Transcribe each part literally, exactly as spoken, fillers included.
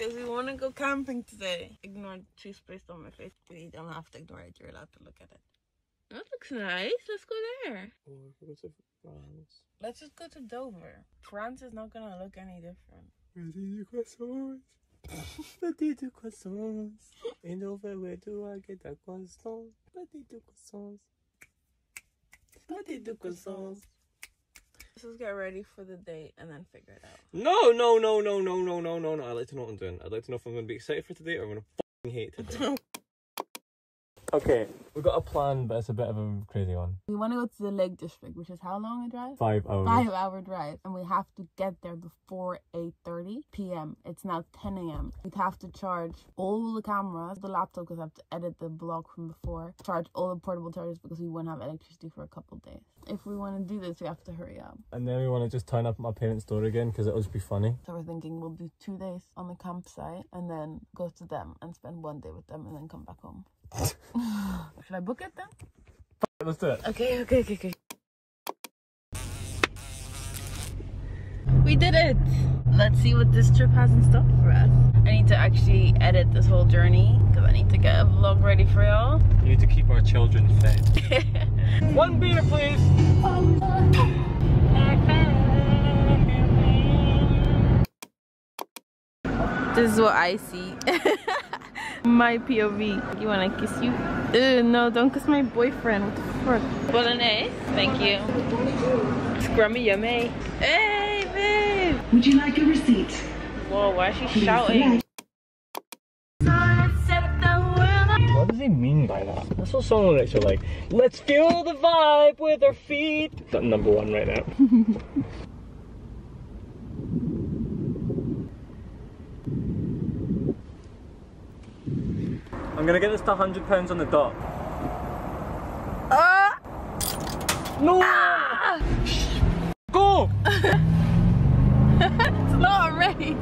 because we want to go camping today. Ignore the toothpaste on my face. You don't have to ignore it. You're allowed to look at it. That looks nice. Let's go there. Oh, let's go to France. Let's just go to Dover. France is not gonna look any different. Where do you croissants? Potato croissants. In Dover, where do I get a croissant? Potato croissants. Potato croissants. Let's just get ready for the date and then figure it out. No, no, no, no, no, no, no, no, no. I'd like to know what I'm doing. I'd like to know if I'm gonna be excited for today or I'm gonna fucking hate today. Okay, we've got a plan, but it's a bit of a crazy one. We want to go to the Lake District, which is how long a drive? Five hours. Five hour drive, and we have to get there before eight thirty p m It's now ten a m We'd have to charge all the cameras, the laptop, because I have to edit the vlog from before, charge all the portable chargers because we won't have electricity for a couple of days. If we want to do this, we have to hurry up. And then we want to just turn up at my parents' door again because it'll just be funny. So we're thinking we'll do two days on the campsite and then go to them and spend one day with them and then come back home. Should I book it then? Let's do it. Okay, okay, okay, okay. We did it! Let's see what this trip has in store for us. I need to actually edit this whole journey because I need to get a vlog ready for y'all. We need to keep our children fed. One beer, please! This is what I see. My P O V. You wanna kiss you? Ew, no, don't kiss my boyfriend. What the fuck? Bolognese? Thank you. Scrummy yummy. Hey, babe! Would you like a receipt? Whoa, why is she Please shouting? What does he mean by that? That's what someone likes to like. Let's feel the vibe with our feet. That's number one right now. I'm gonna get this to one hundred pounds on the dot. Uh, no! Ah! Go! It's not a race.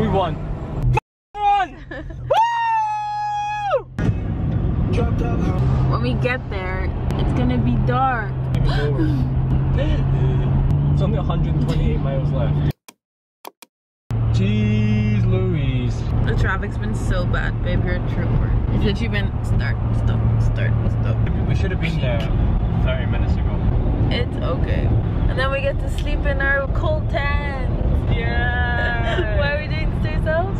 We won. We won! Woo! When we get there, it's gonna be dark. It's only one hundred twenty-eight miles left. Jeez Louise. The traffic's been so bad, babe. You're a trooper. It's literally been start, stop, start, stop. We should have been there thirty minutes ago. It's okay. And then we get to sleep in our cold tent. Yeah. Why are we doing this to ourselves?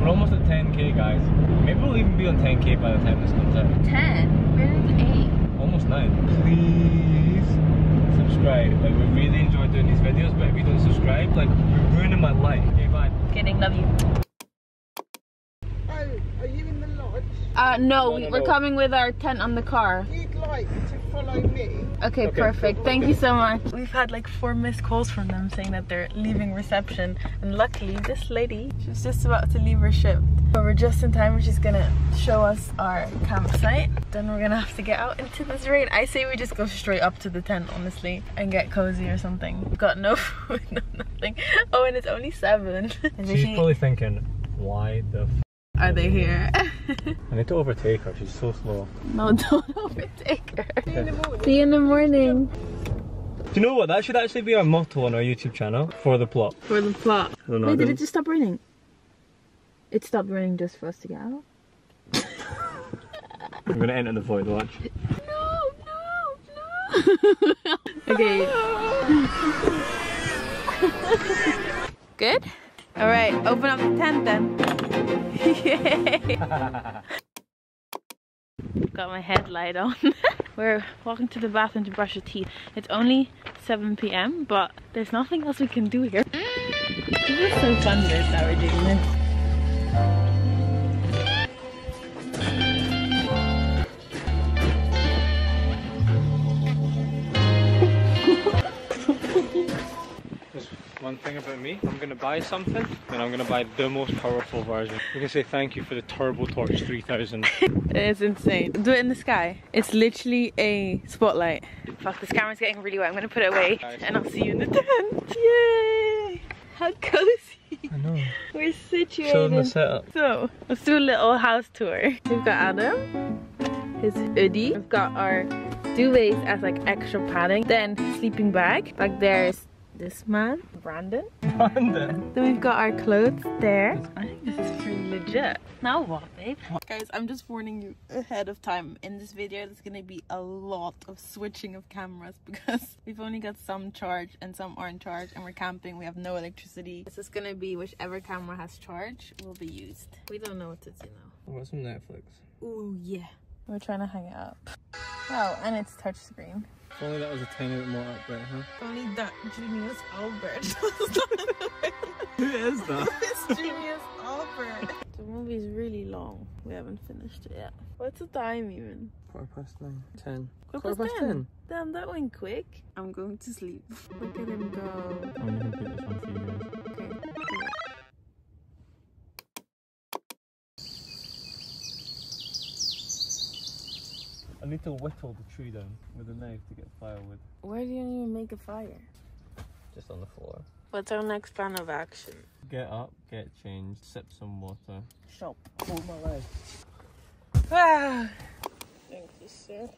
We're almost at ten K, guys. Maybe we'll even be on ten K by the time this comes out. ten? We're at eight. Almost nine. Please subscribe. Like, we really enjoy doing these videos, but if you don't subscribe, like, you're ruining my life. Okay, bye. Kidding, love you. Are you in the lodge? Uh, no, no, no we're no. coming with our tent on the car. You'd like to follow me? Okay, okay, perfect. Thank you so much. We've had like four missed calls from them saying that they're leaving reception. And luckily, this lady, she was just about to leave her shift. But we're just in time. She's gonna show us our campsite. Then we're gonna have to get out into this rain. I say we just go straight up to the tent, honestly, and get cozy or something. We've got no food, no nothing. Oh, and it's only seven. She's probably thinking, why the f are they here? I need to overtake her, she's so slow. No, don't overtake her. See you in the morning. See you in the morning. Do you know what? That should actually be our motto on our YouTube channel. For the plot. For the plot. I don't know. Wait, did it just stop raining? It stopped raining just for us to get out? I'm gonna enter the void, watch. No, no, no! Okay. Good? Alright, open up the tent then. Yay! Got my headlight on. We're walking to the bathroom to brush your teeth. It's only seven p m but there's nothing else we can do here. This is so fun that we're doing this. One thing about me, I'm gonna buy something and I'm gonna buy the most powerful version. We can say thank you for the Turbo Torch three thousand. It's insane. Do it in the sky. It's literally a spotlight. Fuck, this camera's getting really wet. I'm gonna put it away and I'll see you in the tent. Yay! How cozy. I know. We're situated. Showing the setup. So, let's do a little house tour. We've got Adam, his hoodie. We've got our duvets as like extra padding. Then sleeping bag. Back there is this man, Brandon. Brandon. Then we've got our clothes there. I think this is pretty legit. Now what, babe? Guys, I'm just warning you ahead of time. In this video, there's gonna be a lot of switching of cameras because we've only got some charged and some aren't charged, and we're camping. We have no electricity. This is gonna be whichever camera has charge will be used. We don't know what to do now. What about some Netflix? Oh yeah. We're trying to hang it up. Oh, and it's touchscreen. If only that was a tiny bit more upright, huh? If only that genius Albert was not. Who is that? This genius Albert. The movie's really long. We haven't finished it yet. What's the time even? Quarter past nine. Ten. Quarter, Quarter past, past ten. ten. Damn, that went quick. I'm going to sleep. Look at him go. I'm going to put this one for you guys. I need to whittle the tree down with a knife to get firewood. Where do you even make a fire? Just on the floor. What's our next plan of action? Get up, get changed, sip some water. Shop. Hold my leg. Ah! Thank you, sir.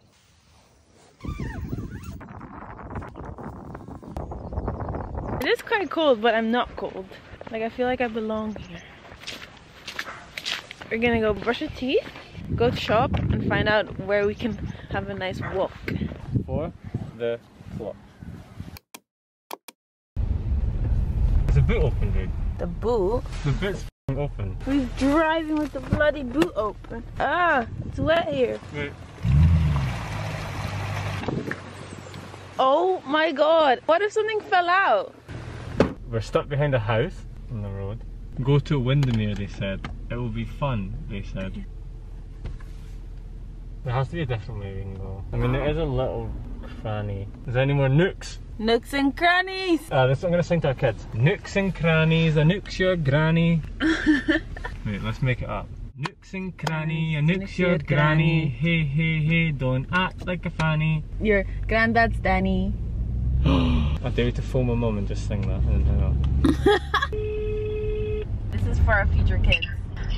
It is quite cold, but I'm not cold. Like, I feel like I belong here. We're gonna go brush our teeth, go to shop, and find out where we can have a nice walk. For the clock. Is the boot open, dude? The boot? The boot's f***ing open. We're driving with the bloody boot open. Ah, it's wet here. Wait. Oh my god, what if something fell out? We're stuck behind a house on the road. Go to Windermere, they said. It will be fun, they said. There has to be a different way we can go. I mean, there is a little cranny. Is there any more nooks? Nooks and crannies! Ah, uh, this is what I'm going to sing to our kids. Nooks and crannies, a nook's your granny. Wait, let's make it up. Nooks and cranny, a nook's your, your granny. granny. Hey, hey, hey, don't act like a fanny. Your granddad's Danny. I dare you to phone my mum and just sing that and hang up. This is for our future kids.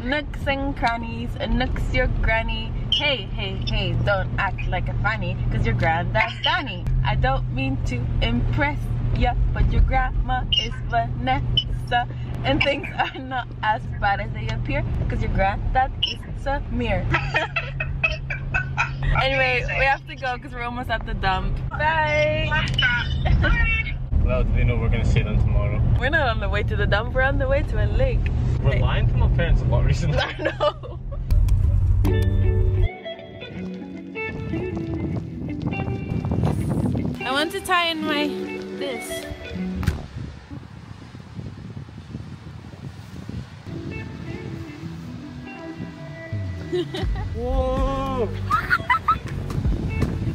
Nooks and crannies, a nook's your granny. Hey, hey, hey, don't act like a fanny, cause your granddad's Danny. I don't mean to impress ya, but your grandma is Vanessa, and things are not as bad as they appear, cause your granddad is Samir. Anyway, we have to go, cause we're almost at the dump. Bye! Well, they know we're gonna see them tomorrow. We're not on the way to the dump, we're on the way to a lake. We're Wait. lying to my parents a lot recently. I know. I want to tie in my this. Whoa!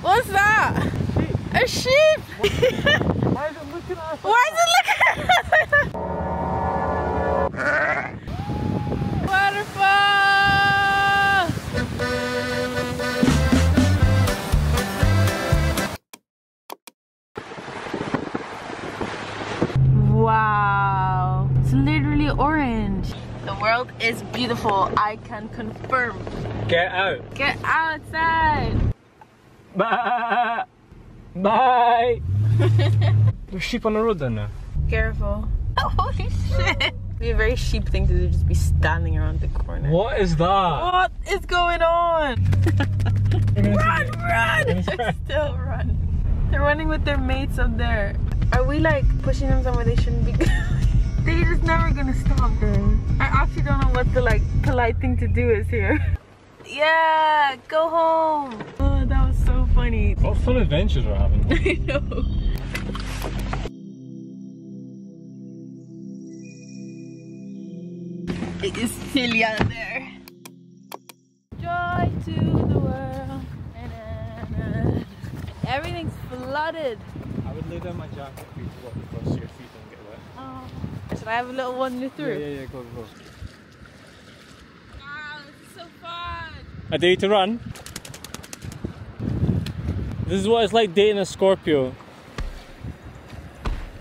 What's that? A sheep! A sheep. Why is it looking at us? Why is it looking at us? Waterfall! Wow, it's literally orange. The world is beautiful, I can confirm. Get out. Get outside. Bye. Bye. There's sheep on the road then now. Careful. Oh, holy shit. It would be a very sheep thing to do, just be standing around the corner. What is that? What is going on? Run, run. They're still running. They're running with their mates up there. Are we like pushing them somewhere they shouldn't be going? They're just never gonna stop them. I actually don't know what the like polite thing to do is here. Yeah, go home. Oh, that was so funny. What fun adventures we're having. I know. It is silly out there. Joy to the world. Na, na, na. Everything's flooded. I would lay down my jacket for you to walk across so your feet don't get wet. Oh. Should I have a little one through? Yeah, yeah, yeah, go, go. Wow, this is so fun! I dare you to run. This is what it's like dating a Scorpio.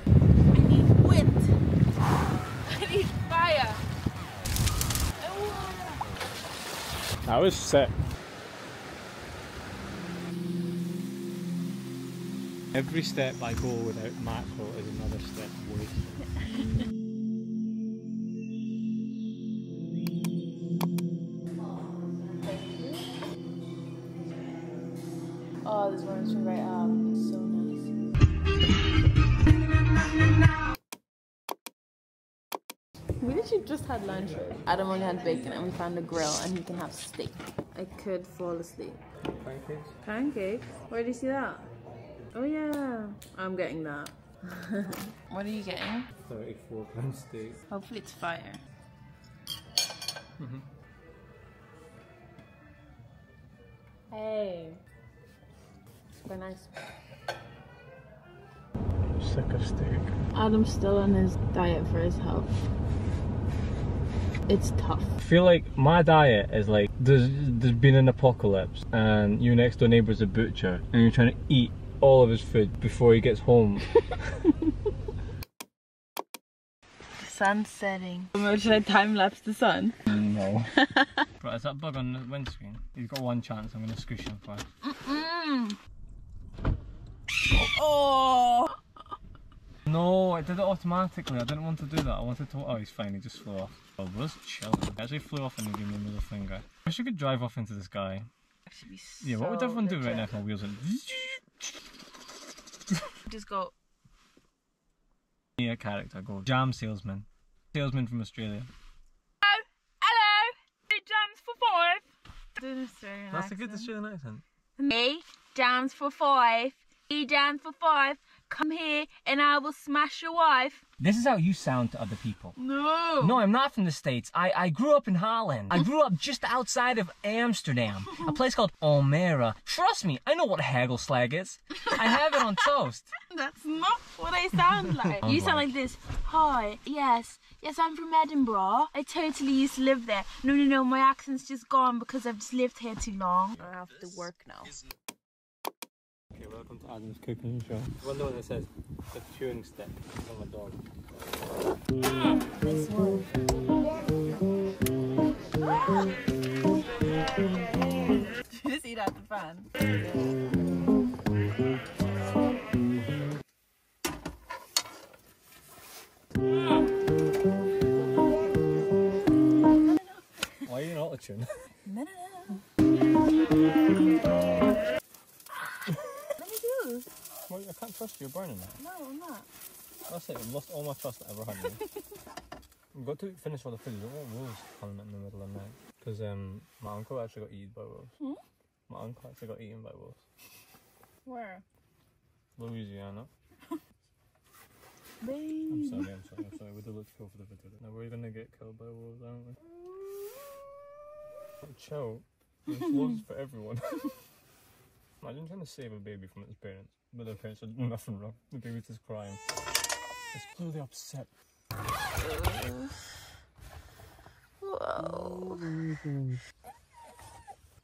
I need wind. I need fire. Oh. That was sick. Every step I go without mackerel is another step wasted. Oh, this one's from right up. It's so nice. We literally just had lunch. Adam only had bacon and we found a grill and he can have steak. I could fall asleep. Pancakes? Pancakes? Where do you see that? Oh yeah. I'm getting that. What are you getting? thirty-four pound steak. Hopefully it's fire. Mm-hmm. Hey. Super nice. I'm sick of steak. Adam's still on his diet for his health. It's tough. I feel like my diet is like there's there's been an apocalypse and your next door neighbour's a butcher and you're trying to eat all of his food before he gets home. Sun's setting. Should I time lapse the sun? No. Right, is that bug on the windscreen? He's got one chance. I'm gonna squish him first. Mm-mm. Oh! No, I did it automatically. I didn't want to do that. I wanted to. Oh, he's fine. He just flew off. Oh, let's chill. He actually flew off and he gave me another finger. I wish I could drive off into the sky. That should be so yeah, what would everyone do right now if my wheels went? Just go. I need a character. Go jam salesman. Salesman from Australia. Hello, hello. Three jams for five. That's a good Australian accent. Three jams for five. Three jams for five. Come here and I will smash your wife. This is how you sound to other people. No. No, I'm not from the States. I, I grew up in Holland. I grew up just outside of Amsterdam, a place called Almere. Trust me, I know what hagelslag is. I have it on toast. That's not what I sound like. You sound like this. Hi, yes, yes, I'm from Edinburgh. I totally used to live there. No, no, no, my accent's just gone because I've just lived here too long. I have to work now. Okay, welcome to Adam's cooking show. One note that says the chewing stick from a dog. This one. Did you just eat out the fan? Why are you not listening? No, no, no. Well, I can't trust you, you're burning that. No, I'm not. That's it, I've lost all my trust I ever had. We've got to finish all the food, I don't want wolves coming in the middle of the night. Because um, my uncle actually got eaten by wolves. Hmm? My uncle actually got eaten by wolves. Where? Louisiana. Babe. I'm sorry, I'm sorry, I'm sorry, we did look cool for the video. Now we're going to get killed by wolves, aren't we? But chill, there's wolves for everyone. Imagine trying to save a baby from its parents, but their parents are doing nothing wrong. The baby's just crying. It's clearly upset. Whoa.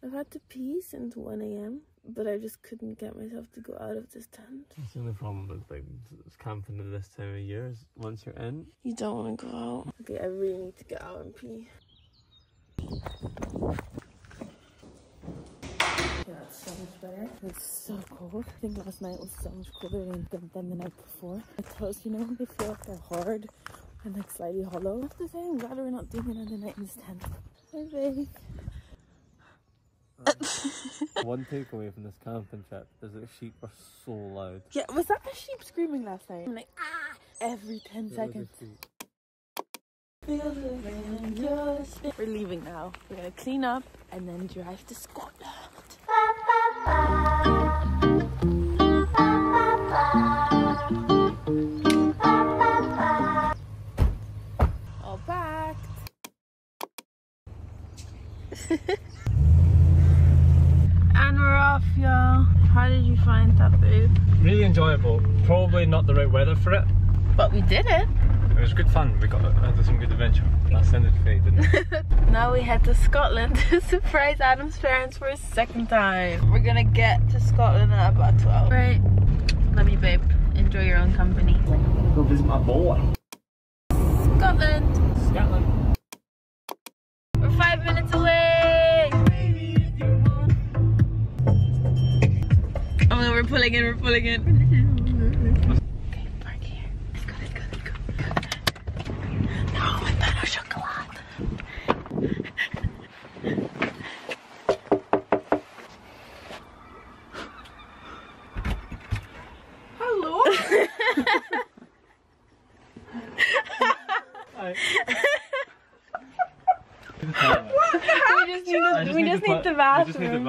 I've had to pee since one A M, but I just couldn't get myself to go out of this tent. That's the only problem with like camping at this time of year is once you're in, you don't want to go out. Okay, I really need to get out and pee. So much better. It's so cold. I think last night was so much colder than, than the night before. My toes, you know, they feel like they're hard and like slightly hollow. I have to say, I'm glad we're not doing another night in this tent. Hi, baby. Um, one takeaway from this camping trip is that sheep are so loud. Yeah, was that the sheep screaming last night? I'm like, ah! Every ten seconds. We're leaving now. We're gonna clean up and then drive to Scotland. All packed. And we're off, y'all. How did you find that food? Really enjoyable. Probably not the right weather for it, but we did it. It was good fun. We got uh, some good adventure. That sounded fate, didn't it? Now we head to Scotland to surprise Adam's parents for a second time. We're gonna get to Scotland at about twelve. Right. Love you, babe. Enjoy your own company. I'm gonna go visit my boy. Scotland. Scotland. We're five minutes away. I mean, we're pulling in, we're pulling in. Okay, park here. Let's go, let's go, let's go. Let's go. No, I found our chocolate. We just need the bathroom.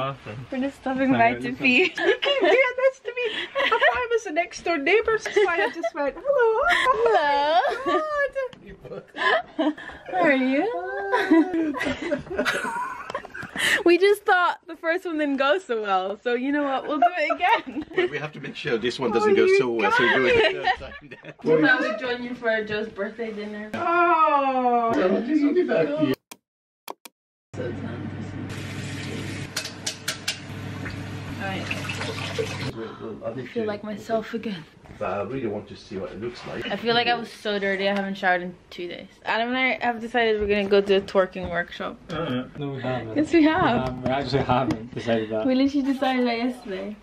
We're just stopping by to pee. You came here, that's to me. If I was a next door neighbor, so I just went, hello. Hello. How are you? We just thought the first one didn't go so well, so you know what, we'll do it again. Wait, we have to make sure this one doesn't oh, go so well, so we do it the third time then. So now we join you for Joe's birthday dinner. Oh. So what did you do back here? So time. I feel like myself again. But I really want to see what it looks like. I feel like I was so dirty, I haven't showered in two days. Adam and I have decided we're gonna go to a twerking workshop. Uh, no, we haven't. Yes, we have. We actually haven't decided that. We literally decided that yesterday.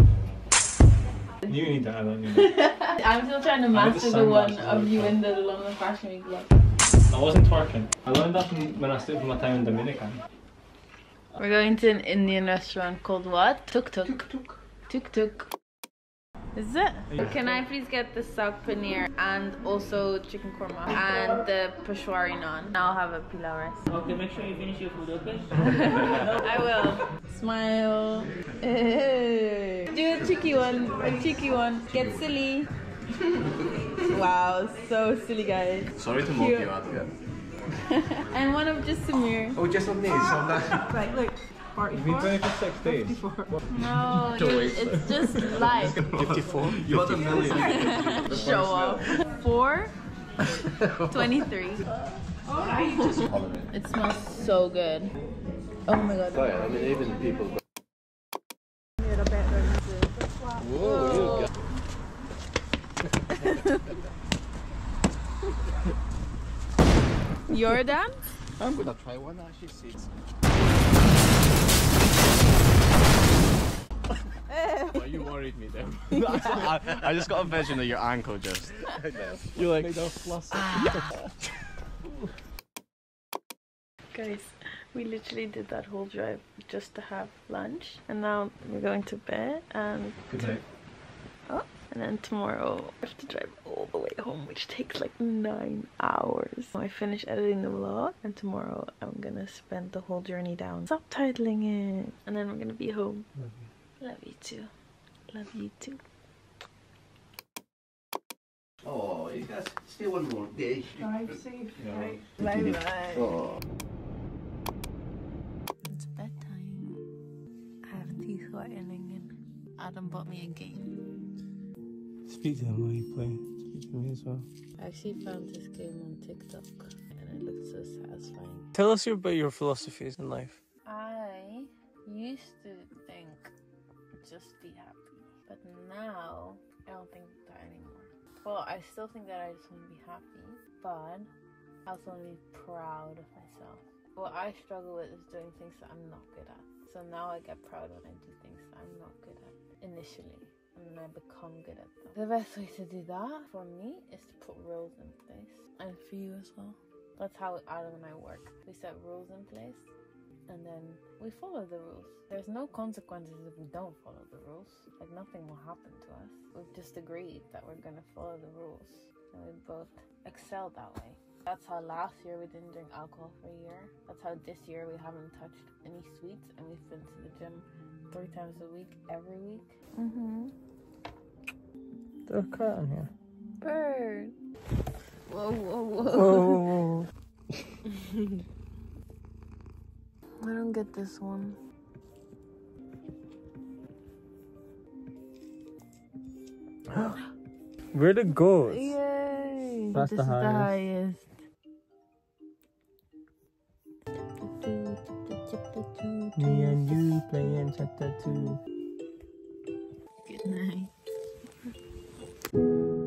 You need that, I don't need that. I'm still trying to master the one of you in the London Fashion Week vlog. I wasn't twerking. I learned that from when I stayed for my time in Dominican. We're going to an Indian restaurant called what? Tuk Tuk. Tuk Tuk. Tuk Tuk. Is it? Yeah. Can I please get the saag paneer and also chicken korma and the peshwari naan? And I'll have a pilau rice. Okay, make sure you finish your food, okay? I will. Smile. Do a cheeky one. A cheeky one. Get silly. Wow, so silly, guys. Sorry to mock you out again. And one of just Samir. Oh, just on these, on that. Right, look. You've been going for six days. fifty-four. No, it's, it's just life. fifty-four? You got a million. Show off. four? twenty-three. It smells so good. Oh my god. Sorry, I mean, even people. Whoa. Your dance? I'm gonna try one, actually. Six. Well, you worried me then. Yeah. I, I just got a vision of your ankle just. You're like. Guys, we literally did that whole drive just to have lunch, and now we're going to bed and. Good night. Oh, and then tomorrow I have to drive all the way home, which takes like nine hours. I finish editing the vlog, and tomorrow I'm gonna spend the whole journey down subtitling it, and then we're gonna be home. Mm -hmm. Love you too. Love you too. Oh, you guys stay one more day. Drive safe. Yeah. Right. Bye bye. Oh. It's bedtime. I have teeth whitening and Adam bought me a game. Speak to them while you play. Speak to me as well. I actually found this game on TikTok and it looked so satisfying. Tell us about your philosophies in life. I used to think just be happy, but now I don't think that anymore. Well, I still think that I just want to be happy, but I also want to be proud of myself. What I struggle with is doing things that I'm not good at, so now I get proud when I do things that I'm not good at initially, and then I become good at them. The best way to do that for me is to put rules in place, and for you as well. That's how Adam and I work. We set rules in place and then we follow the rules. There's no consequences if we don't follow the rules. Like, nothing will happen to us. We've just agreed that we're gonna follow the rules, and we both excel that way. That's how last year we didn't drink alcohol for a year. That's how this year we haven't touched any sweets, and we've been to the gym three times a week, every week. Mm-hmm. There's a cat in here. Bird. Whoa, whoa, whoa. Whoa, whoa, whoa. I don't get this one. Where the goats? Yay! That's this the highest. Is the highest. Me and you playing chapter two. Good night.